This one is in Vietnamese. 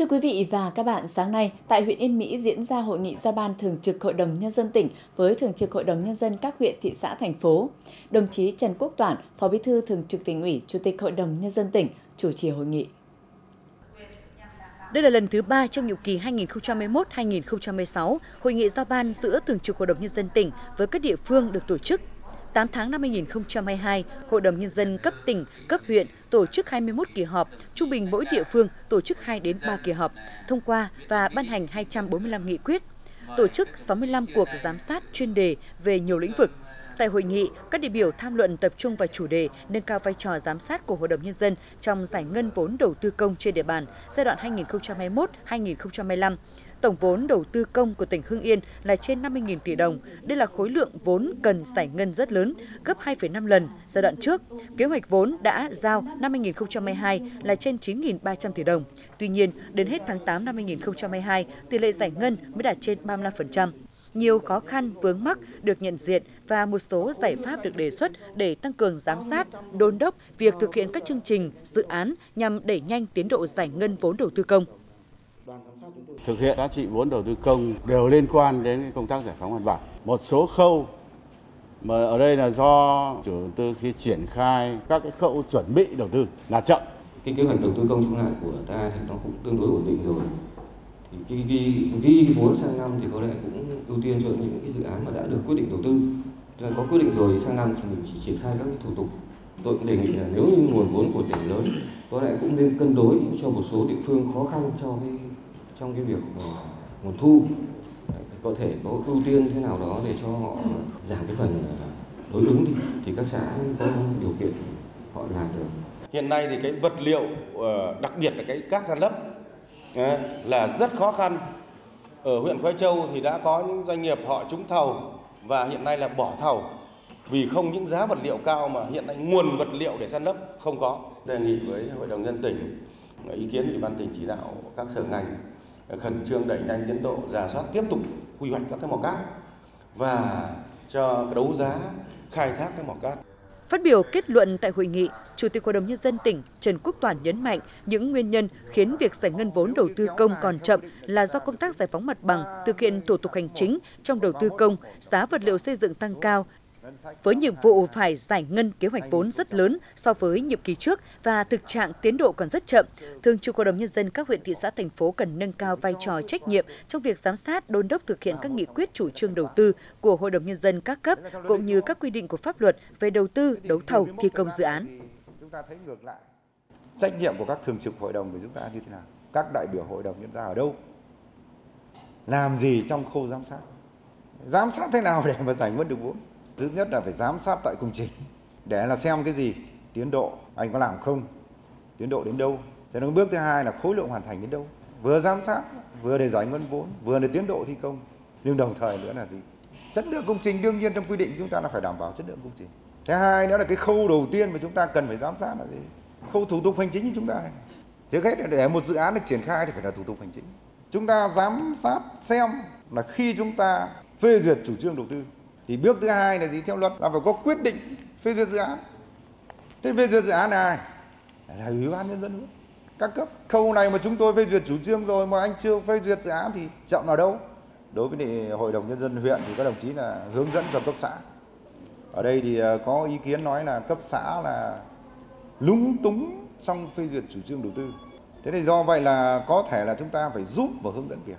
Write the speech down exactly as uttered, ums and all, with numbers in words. Thưa quý vị và các bạn, sáng nay tại huyện Yên Mỹ diễn ra hội nghị ra ban Thường trực Hội đồng Nhân dân tỉnh với Thường trực Hội đồng Nhân dân các huyện, thị xã, thành phố. Đồng chí Trần Quốc Toản, Phó Bí thư Thường trực Tỉnh ủy, Chủ tịch Hội đồng Nhân dân tỉnh, chủ trì hội nghị. Đây là lần thứ ba trong nhiệm kỳ hai nghìn không trăm mười một đến hai nghìn không trăm mười sáu, hội nghị ra ban giữa Thường trực Hội đồng Nhân dân tỉnh với các địa phương được tổ chức. tám tháng năm hai nghìn không trăm hai mươi hai, Hội đồng Nhân dân cấp tỉnh, cấp huyện tổ chức hai mươi mốt kỳ họp, trung bình mỗi địa phương tổ chức hai đến ba kỳ họp, thông qua và ban hành hai trăm bốn mươi lăm nghị quyết, tổ chức sáu mươi lăm cuộc giám sát chuyên đề về nhiều lĩnh vực. Tại hội nghị, các đại biểu tham luận tập trung vào chủ đề nâng cao vai trò giám sát của Hội đồng Nhân dân trong giải ngân vốn đầu tư công trên địa bàn giai đoạn hai nghìn không trăm hai mươi mốt đến hai nghìn không trăm hai mươi lăm. Tổng vốn đầu tư công của tỉnh Hưng Yên là trên năm mươi nghìn tỷ đồng. Đây là khối lượng vốn cần giải ngân rất lớn, gấp hai phẩy năm lần giai đoạn trước. Kế hoạch vốn đã giao năm hai nghìn không trăm hai mươi hai là trên chín nghìn ba trăm tỷ đồng. Tuy nhiên, đến hết tháng tám năm hai nghìn không trăm hai mươi hai, tỷ lệ giải ngân mới đạt trên ba mươi lăm phần trăm. Nhiều khó khăn vướng mắc được nhận diện và một số giải pháp được đề xuất để tăng cường giám sát, đôn đốc việc thực hiện các chương trình, dự án nhằm đẩy nhanh tiến độ giải ngân vốn đầu tư công. Thực hiện giá trị vốn đầu tư công đều liên quan đến công tác giải phóng mặt bằng. Một số khâu mà ở đây là do chủ đầu tư khi triển khai các cái khâu chuẩn bị đầu tư là chậm. Cái kế hoạch đầu tư công trung hạn của ta thì nó cũng tương đối ổn định rồi. Thì cái ghi ghi vốn sang năm thì có lẽ cũng ưu tiên cho những cái dự án mà đã được quyết định đầu tư. Là có quyết định rồi sang năm thì mình chỉ triển khai các cái thủ tục. Tôi cũng đề nghị là nếu như nguồn vốn của tỉnh lớn, có lẽ cũng nên cân đối cho một số địa phương khó khăn cho cái trong cái việc nguồn thu, có thể có ưu tiên thế nào đó để cho họ giảm cái phần đối ứng thì, thì các xã có điều kiện họ làm được. Hiện nay thì cái vật liệu đặc biệt là cái cát san lấp là rất khó khăn. Ở huyện Khói Châu thì đã có những doanh nghiệp họ trúng thầu và hiện nay là bỏ thầu vì không những giá vật liệu cao mà hiện nay nguồn vật liệu để san lấp không có. Đề nghị với Hội đồng Nhân dân tỉnh, ý kiến Ủy ban tỉnh chỉ đạo các sở ngành khẩn trương đẩy nhanh tiến độ rà soát, tiếp tục quy hoạch các cái mỏ cát và cho đấu giá khai thác các mỏ cát. Phát biểu kết luận tại hội nghị, Chủ tịch Hội đồng Nhân dân tỉnh Trần Quốc Toản nhấn mạnh những nguyên nhân khiến việc giải ngân vốn đầu tư công còn chậm là do công tác giải phóng mặt bằng, thực hiện thủ tục hành chính trong đầu tư công, giá vật liệu xây dựng tăng cao, với nhiệm vụ phải giải ngân kế hoạch vốn rất lớn so với nhiệm kỳ trước và thực trạng tiến độ còn rất chậm. Thường trực Hội đồng Nhân dân các huyện, thị xã, thành phố cần nâng cao vai trò trách nhiệm trong việc giám sát, đôn đốc thực hiện các nghị quyết, chủ trương đầu tư của Hội đồng Nhân dân các cấp cũng như các quy định của pháp luật về đầu tư, đấu thầu, thi công dự án. Chúng ta thấy ngược lại trách nhiệm của các thường trực hội đồng của chúng ta như thế nào, các đại biểu hội đồng chúng ta ở đâu, làm gì trong khâu giám sát, giám sát thế nào để mà giải ngân được vốn. Thứ nhất là phải giám sát tại công trình để là xem cái gì, tiến độ anh có làm không, tiến độ đến đâu. Thế nên bước thứ hai là khối lượng hoàn thành đến đâu. Vừa giám sát, vừa để giải ngân vốn, vừa để tiến độ thi công. Nhưng đồng thời nữa là gì? Chất lượng công trình, đương nhiên trong quy định chúng ta là phải đảm bảo chất lượng công trình. Thứ hai nữa là cái khâu đầu tiên mà chúng ta cần phải giám sát là gì? Khâu thủ tục hành chính của chúng ta. Trước hết để một dự án được triển khai thì phải là thủ tục hành chính. Chúng ta giám sát xem là khi chúng ta phê duyệt chủ trương đầu tư thì bước thứ hai là gì, theo luật là phải có quyết định phê duyệt dự án. Thế phê duyệt dự án này là Ủy ban Nhân dân các cấp. Khâu này mà chúng tôi phê duyệt chủ trương rồi mà anh chưa phê duyệt dự án thì chậm ở đâu? Đối với Hội đồng Nhân dân huyện thì các đồng chí là hướng dẫn cho cấp xã. Ở đây thì có ý kiến nói là cấp xã là lúng túng trong phê duyệt chủ trương đầu tư. Thế thì do vậy là có thể là chúng ta phải giúp và hướng dẫn việc.